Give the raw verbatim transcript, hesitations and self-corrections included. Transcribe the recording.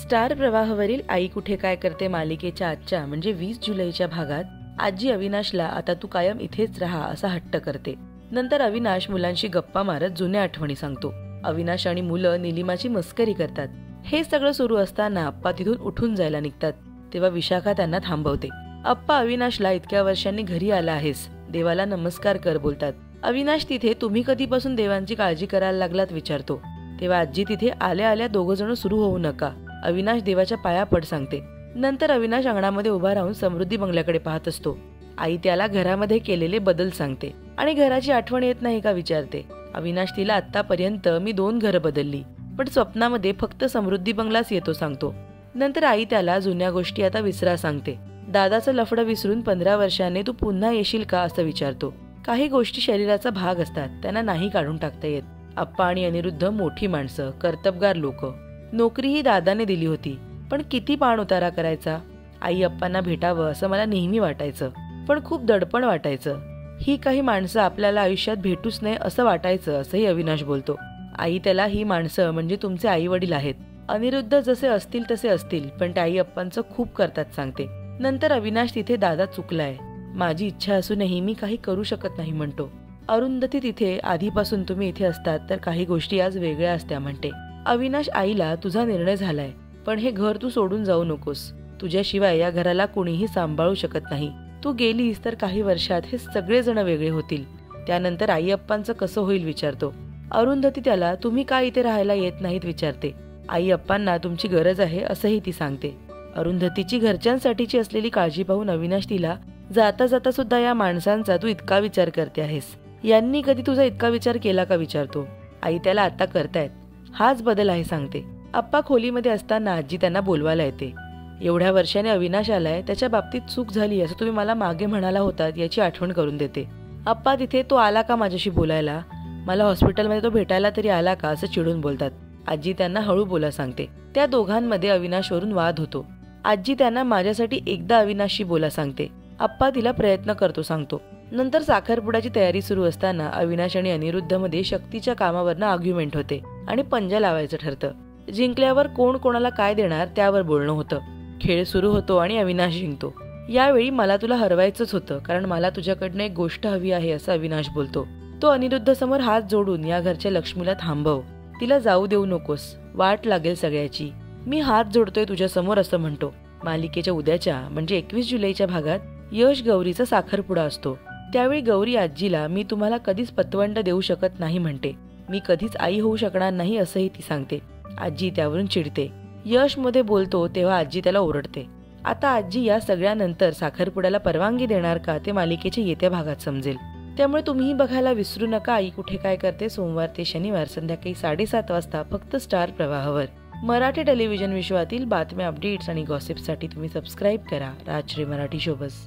Star प्रवाहवरील आई कुठे काय करते मालिकेच्या आजच्या म्हणजे वीस जुलैच्या भागात आजी अविनाशला आता तू कायम इथेच राहा असा हट्ट करते. नंतर अविनाश मुलांशी गप्पा मारत जुन्या आठवणी सांगतो. अविनाश आणि मुलं निलिमाची मस्करी करतात. हे सगळं सुरू असताना अप्पा तिथून उठून जायला निघतात तेव्हा विशाखा त्यांना थांबवते. अप्पा अविनाशला इतक्या वर्षांनी घरी आला आहेस, देवाला नमस्कार कर बोलतात. अविनाश तिथे तुम्ही कधीपासून देवांची काळजी करायला लागलात विचारतो तेव्हा आजी तिथे आल्या आल्या दोघ जण सुरू होऊ नका, अविनाश देवाच्या पाया पड सांगते. नंतर अविनाश अंगणामध्ये उभा राहून समृद्धी बंगल्याकडे पाहत असतो. आई त्याला घरामध्ये केलेले बदल सांगते आणि घराची आठवण येत नाही का विचारते. अविनाश तिला आतापर्यंत मी दोन घर बदलली पण स्वप्नामध्ये फक्त समृद्धी बंगलाच येतो सांगतो. नंतर आई त्याला जुन्या गोष्टी आता विसरा सांगते. दादाचं लफडं विसरून पंधरा वर्षांनी तू पुन्हा येशील का असं विचारतो. काही गोष्टी शरीराचा भाग असतात त्यांना नाही काढून टाकता येत. अप्पा आणि अनिरुद्ध मोठी माणसं कर्तबगार लोक, नोकरीही दादाने दिली होती पण किती पाण उतारा करायचा. आई अप्पांना भेटावं असं मला नेहमी वाटायचं पण खूप दडपण वाटायचं. ही काही माणसं आपल्याला आयुष्यात भेटूच नाही असं वाटायचं असंही अविनाश बोलतो. आई त्याला ही माणसं म्हणजे तुमचे आई वडील आहेत, अनिरुद्ध जसे असतील तसे असतील पण आई अप्पांचं खूप करतात सांगते. नंतर अविनाश तिथे दादा चुकलाय, माझी इच्छा असूनही मी काही करू शकत नाही म्हणतो. अरुंधती तिथे आधीपासून तुम्ही इथे असतात तर काही गोष्टी आज वेगळ्या असत्या म्हणते. अविनाश आईला तुझा निर्णय झालाय पण हे घर तू सोडून जाऊ नकोस, तुझ्याशिवाय या घराला कोणीही सांभाळू शकत नाही. तू गेलीस तर काही वर्षात हे सगळेजण वेगळे होतील. त्यानंतर आई अप्पांचं कसं होईल विचारतो. अरुंधती त्याला तुम्ही का इथे राहायला येत नाहीत विचारते. आई अप्पांना तुमची गरज आहे असंही ती सांगते. अरुंधतीची घरच्यांसाठीची असलेली काळजी पाहून अविनाश तिला जाता जाता सुद्धा या माणसांचा तू इतका विचार करते आहेस, यांनी कधी तुझा इतका विचार केला का विचारतो. आई त्याला आता करतायत हाच बदल आहे सांगते. अप्पा खोलीमध्ये असताना आजी त्यांना बोलवायला येते. एवढ्या वर्षाने अविनाश आलाय त्याच्या बाबतीत चूक झाली असं तुम्ही मला मागे म्हणाला होतात याची आठवण करून देते. अप्पा तिथे तो आला का माझ्याशी बोलायला, मला हॉस्पिटलमध्ये तो भेटायला तरी आला का असं चिडून बोलतात. आजी त्यांना हळू बोला सांगते. त्या दोघांमध्ये अविनाशवरून वाद होतो. आजी त्यांना माझ्यासाठी एकदा अविनाशशी बोला सांगते. अप्पा तिला प्रयत्न करतो सांगतो. नंतर साखरपुड्याची तयारी सुरू असताना अविनाश आणि अनिरुद्ध मध्ये शक्तीच्या कामावरनं आर्ग्युमेंट होते आणि पंजा लावायचं ठरतं. जिंकल्यावर कोण कोणाला काय देणार त्यावर बोलणं होतं. खेळ सुरू होतो आणि अविनाश जिंकतो. यावेळी मला तुला हरवायचंच होतं कारण मला तुझ्याकडनं एक गोष्ट हवी आहे असं अविनाश बोलतो. तो अनिरुद्ध समोर हात जोडून या घरच्या लक्ष्मीला थांबव, तिला जाऊ देऊ नकोस, वाट लागेल सगळ्याची, मी हात जोडतोय तुझ्यासमोर असं म्हणतो. मालिकेच्या उद्याच्या म्हणजे एकवीस जुलैच्या भागात यश गौरीचा साखरपुडा असतो. त्यावेळी गौरी आजीला मी तुम्हाला कधीच पतवंड देऊ शकत नाही म्हणते, मी कधीच आई होऊ शकणार नाही असंही ती सांगते. आजी त्यावरून चिडते. यश मध्ये बोलतो तेव्हा आजी त्याला ओरडते. आता आजी या सगळ्यानंतर साखरपुड्याला परवानगी देणार का ते मालिकेच्या येत्या भागात समजेल. त्यामुळे तुम्हीही बघायला विसरू नका आई कुठे काय करते सोमवार ते शनिवार संध्याकाळी साडेसात वाजता फक्त स्टार प्रवाहावर. मराठी टेलिव्हिजन विश्वातील बातम्या अपडेट्स आणि गॉसिपसाठी तुम्ही सबस्क्राईब करा राजश्री मराठी शोबस.